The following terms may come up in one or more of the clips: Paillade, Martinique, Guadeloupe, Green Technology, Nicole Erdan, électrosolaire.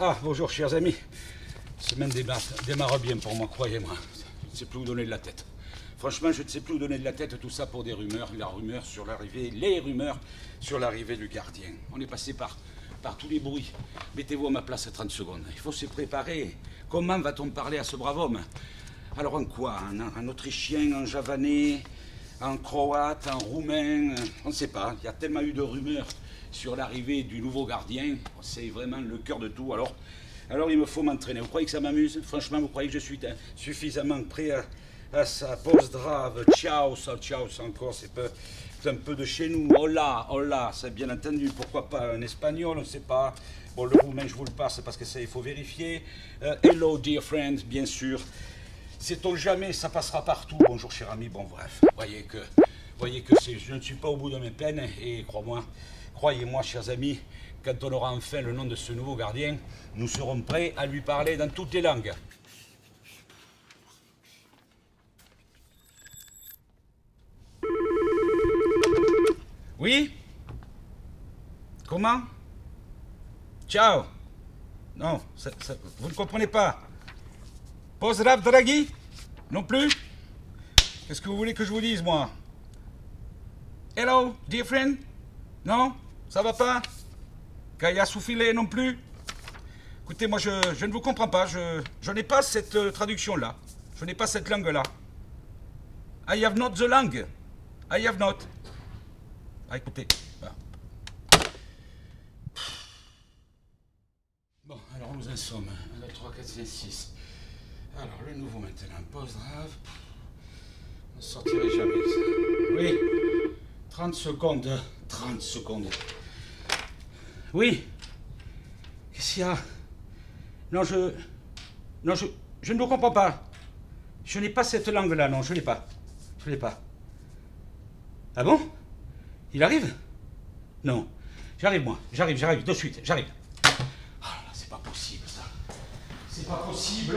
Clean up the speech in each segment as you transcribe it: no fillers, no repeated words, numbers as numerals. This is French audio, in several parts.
Ah, bonjour, chers amis. La semaine démarre bien pour moi, croyez-moi. Je ne sais plus où donner de la tête. Franchement, je ne sais plus où donner de la tête, tout ça pour des rumeurs. La rumeur sur l'arrivée, les rumeurs sur l'arrivée du gardien. On est passé par tous les bruits. Mettez-vous à ma place 30 secondes. Il faut se préparer. Comment va-t-on parler à ce brave homme? Alors en quoi? En autrichien, en javanais, en croate, en roumain? On ne sait pas. Il y a tellement eu de rumeurs sur l'arrivée du nouveau gardien. C'est vraiment le cœur de tout. Alors il me faut m'entraîner. Vous croyez que ça m'amuse? Franchement, vous croyez que je suis suffisamment prêt à sa pause grave? Ciao, ciao, encore, c'est un peu de chez nous. Hola, hola, c'est bien entendu. Pourquoi pas un espagnol? On ne sait pas. Bon, le roumain, je vous le passe parce que ça, il faut vérifier. Hello, dear friend, bien sûr. Sait-on jamais, ça passera partout. Bonjour, cher ami. Bon, bref, voyez que je ne suis pas au bout de mes peines. Et croyez-moi, chers amis, quand on aura enfin le nom de ce nouveau gardien, nous serons prêts à lui parler dans toutes les langues. Oui? Comment? Ciao. Non, vous ne comprenez pas. Pozdrav Draghi? Non plus? Qu'est-ce que vous voulez que je vous dise, moi? Hello, dear friend? Non? Ça va pas? Kaya Soufilé non plus? Écoutez, moi, je ne vous comprends pas. Je n'ai pas cette traduction-là. Je n'ai pas cette langue-là. I have not the langue. I have not. Ah, écoutez. Bon, alors, nous en sommes. 1, 2, 3, 4, 5, 6. Alors, le nouveau maintenant, pause grave. On ne sortirait jamais. Oui. 30 secondes. 30 secondes. Oui. Qu'est-ce qu'il y a? Non, je ne vous comprends pas. Je n'ai pas cette langue-là, non, je ne l'ai pas. Je ne l'ai pas. Ah bon? Il arrive? Non. J'arrive, moi. J'arrive, de suite. J'arrive. Oh là là, c'est pas possible, ça. C'est pas possible.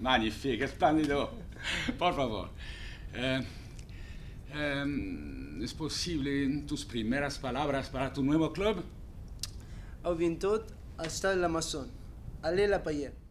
Magnifique, splendido. Por favor. ¿Es posible tus primeras palabras para tu nuevo club? Au vintot, hasta la maison. Allez la Paillade.